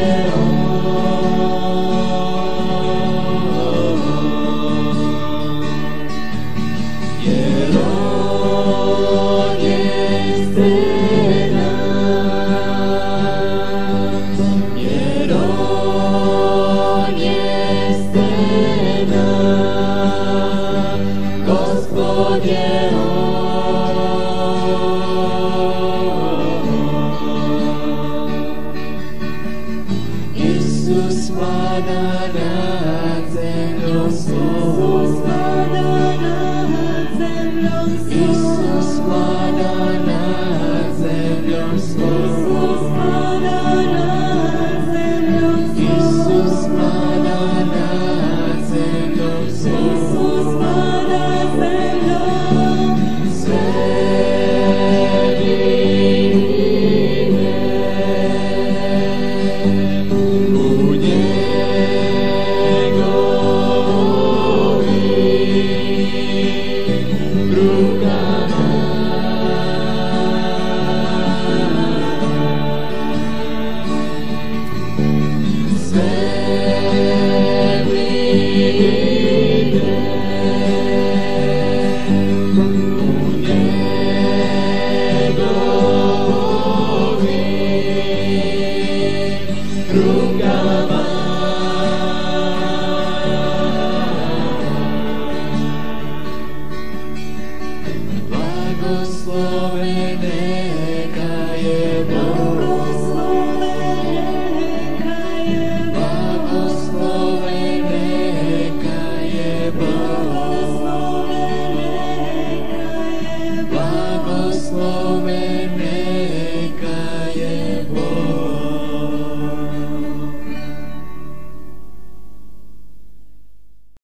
Slow and